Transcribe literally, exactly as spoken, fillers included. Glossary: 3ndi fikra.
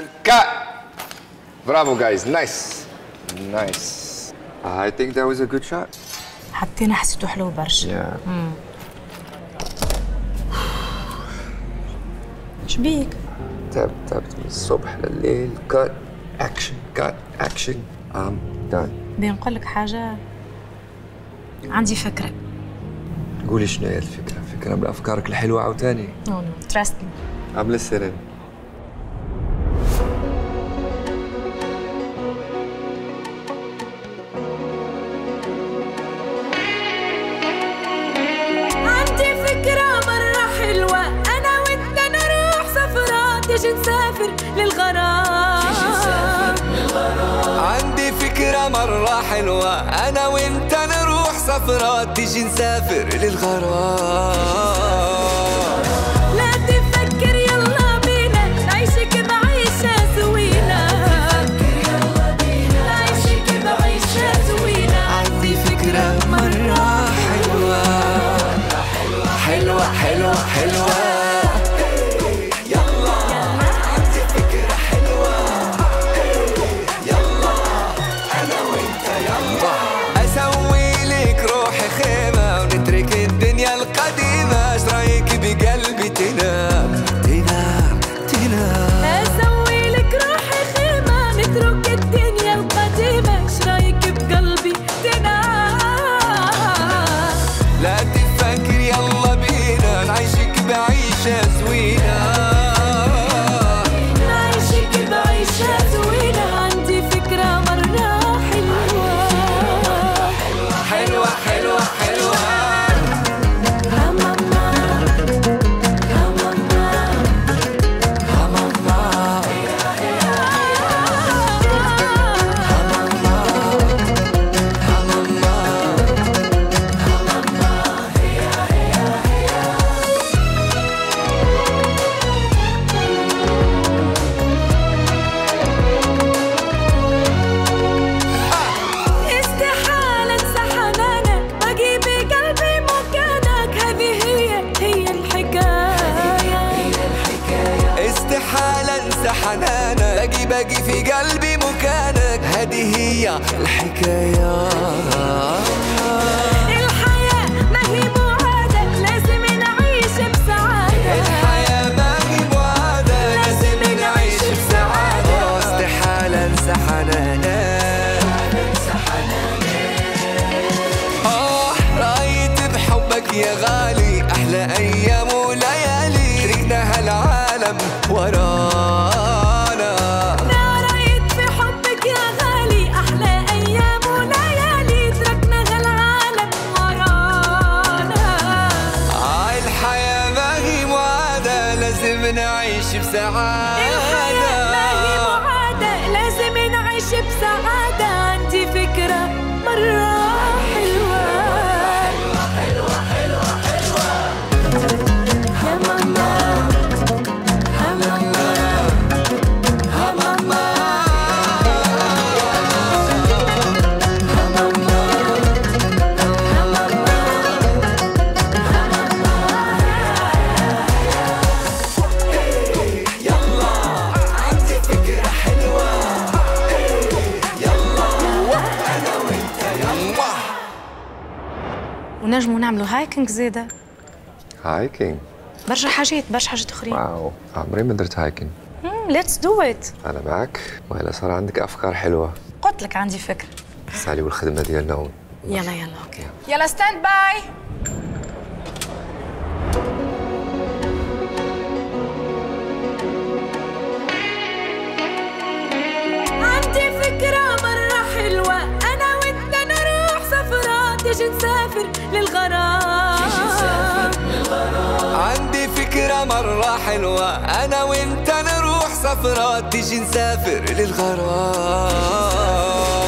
الكا. برافو جايز، نايس نايس. I think that was a good shot. حطينا حسيته حلو برشا. شبيك؟ تعبت تعبت من الصبح لليل. كات اكشن كات اكشن. ام دان. بدي نقول لك حاجة، عندي فكرة. قولي شنو هي الفكرة؟ فكرة من أفكارك الحلوة عاوتاني. نو نو تراست مي. عاملة السيرين. عندي فكرة مرة حلوة، أنا وأنت نروح سفرة، تيجي نسافر للغرام. تيجي نسافر للغرام. عندي فكرة مرة حلوة، أنا وأنت نروح سفرات، تيجي نسافر للغرام. لا تفكر يلا بينا نعيشك بعيشة زوينة. لا تفكر يلا بينا نعيشك بعيشة زوينة. عندي فكرة مرة حلوة حلوة حلوة حلوة. يلا عندي فكرة حلوة. يلا أنا وأنت يلا أسوي تنام تنام تنام. أسوي لك روحي خيمة، نترك الدنيا القديمة، إيش رايك بقلبي تنام. لا تفكر يلا بينا نعيشك بعيشة زوينة، نعيشك بعيشة زوينة. عندي فكرة مرة حلوة حلوة حلوة حلوة. حنانا باقي باقي في قلبي مكانك، هذه هي الحكاية. الحياة ما هي معادة، لازم نعيش بسعادة. الحياة ما هي معادة، لازم نعيش بسعادة. استحالة انسى حنانا. اه رايت بحبك يا غالي، احلى ايام وليالي، تركنا هالعالم وراك. نعيش بسعادة. الحياة ما هي معادة، لازم نعيش بسعادة. عندي فكرة مرة حلوة حلوة حلوة حلوة. يا ماما يا ماما يا ماما يا ماما يا ماما. ونجمو نعملوا هايكنج زاده. هايكنج برشا حاجات، برشا حاجات اخرين. واو عمري ما درت هايكنج. امم ليتس دو ات. انا معك، وإلا صار عندك افكار حلوه. قلت لك عندي فكره. سالي والخدمه ديالنا هون. يلا يلا اوكي يلا ستاند باي. عندي فكره مره حلوه، انا وانت نروح سفرة، تيجي نسافر للغرام. عندي فكرة مرة حلوة، أنا وأنت نروح سفرات، تيجي نسافر للغرام.